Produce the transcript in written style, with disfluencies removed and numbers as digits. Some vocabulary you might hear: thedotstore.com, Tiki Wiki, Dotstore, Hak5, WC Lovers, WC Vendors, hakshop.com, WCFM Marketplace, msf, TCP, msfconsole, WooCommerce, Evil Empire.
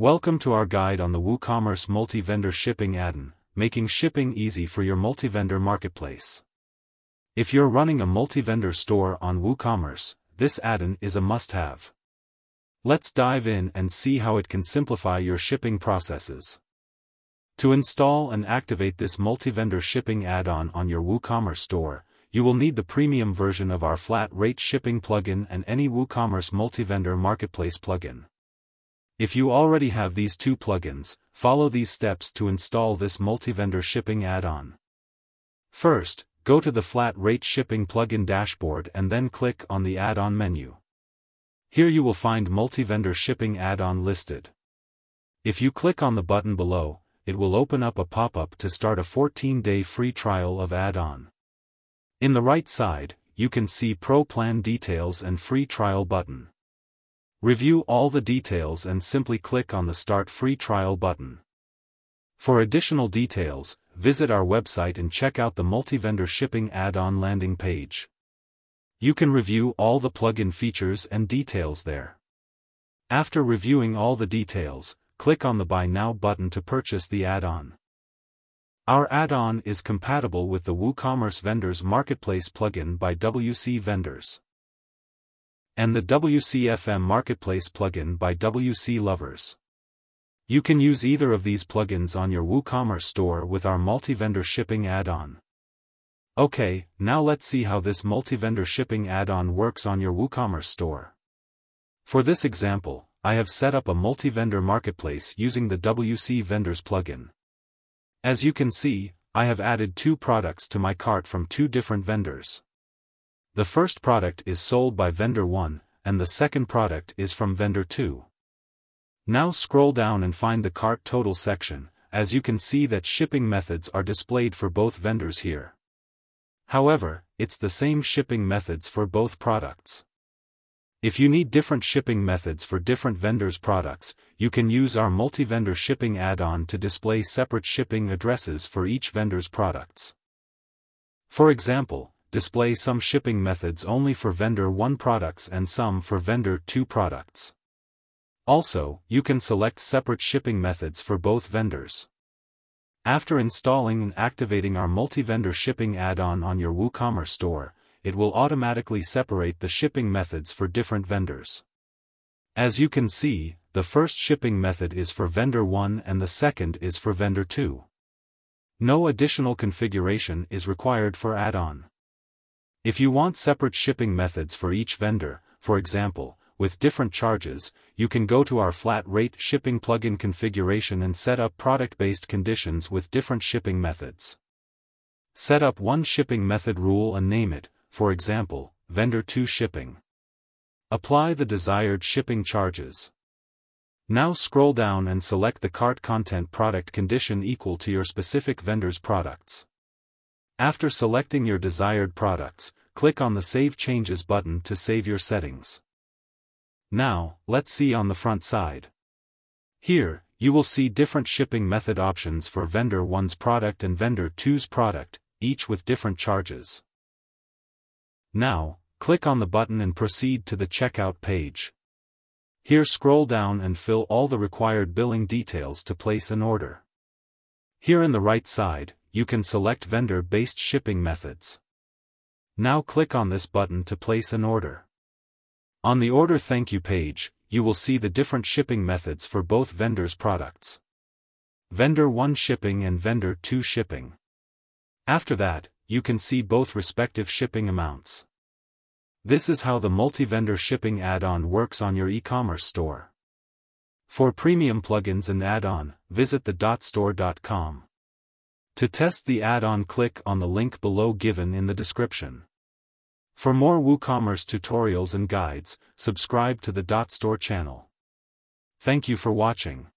Welcome to our guide on the WooCommerce multi-vendor shipping add-in, making shipping easy for your multi-vendor marketplace. If you're running a multi-vendor store on WooCommerce, this add-in is a must-have. Let's dive in and see how it can simplify your shipping processes. To install and activate this multi-vendor shipping add-on on your WooCommerce store, you will need the premium version of our flat-rate shipping plugin and any WooCommerce multi-vendor marketplace plugin. If you already have these two plugins, follow these steps to install this multi-vendor shipping add-on. First, go to the flat-rate shipping plugin dashboard and then click on the add-on menu. Here you will find multi-vendor shipping add-on listed. If you click on the button below, it will open up a pop-up to start a 14-day free trial of add-on. In the right side, you can see Pro Plan Details and Free Trial button. Review all the details and simply click on the Start Free Trial button. For additional details, visit our website and check out the Multi-Vendor Shipping Add-on landing page. You can review all the plugin features and details there. After reviewing all the details, click on the Buy Now button to purchase the add-on. Our add-on is compatible with the WooCommerce Vendors Marketplace plugin by WC Vendors and the WCFM Marketplace plugin by WC Lovers. You can use either of these plugins on your WooCommerce store with our multi-vendor shipping add-on. Okay, now let's see how this multi-vendor shipping add-on works on your WooCommerce store. For this example, I have set up a multi-vendor marketplace using the WC Vendors plugin. As you can see, I have added two products to my cart from two different vendors. The first product is sold by vendor 1, and the second product is from vendor 2. Now scroll down and find the cart total section, as you can see that shipping methods are displayed for both vendors here. However, it's the same shipping methods for both products. If you need different shipping methods for different vendors' products, you can use our multi-vendor shipping add-on to display separate shipping addresses for each vendor's products. For example, display some shipping methods only for vendor 1 products and some for vendor 2 products. Also, you can select separate shipping methods for both vendors. After installing and activating our multi-vendor shipping add-on on your WooCommerce store, it will automatically separate the shipping methods for different vendors. As you can see, the first shipping method is for vendor 1 and the second is for vendor 2. No additional configuration is required for add-on. If you want separate shipping methods for each vendor, for example, with different charges, you can go to our flat-rate shipping plugin configuration and set up product-based conditions with different shipping methods. Set up one shipping method rule and name it, for example, vendor 2 shipping. Apply the desired shipping charges. Now scroll down and select the cart content product condition equal to your specific vendor's products. After selecting your desired products, click on the Save Changes button to save your settings. Now, let's see on the front side. Here, you will see different shipping method options for vendor 1's product and vendor 2's product, each with different charges. Now, click on the button and proceed to the checkout page. Here scroll down and fill all the required billing details to place an order. Here in the right side, you can select vendor-based shipping methods. Now click on this button to place an order. On the order thank you page, you will see the different shipping methods for both vendors' products. Vendor 1 shipping and vendor 2 shipping. After that, you can see both respective shipping amounts. This is how the multi-vendor shipping add-on works on your e-commerce store. For premium plugins and add-on, visit thedotstore.com. To test the add-on, click on the link below given in the description. For more WooCommerce tutorials and guides, subscribe to the Dot Store channel. Thank you for watching.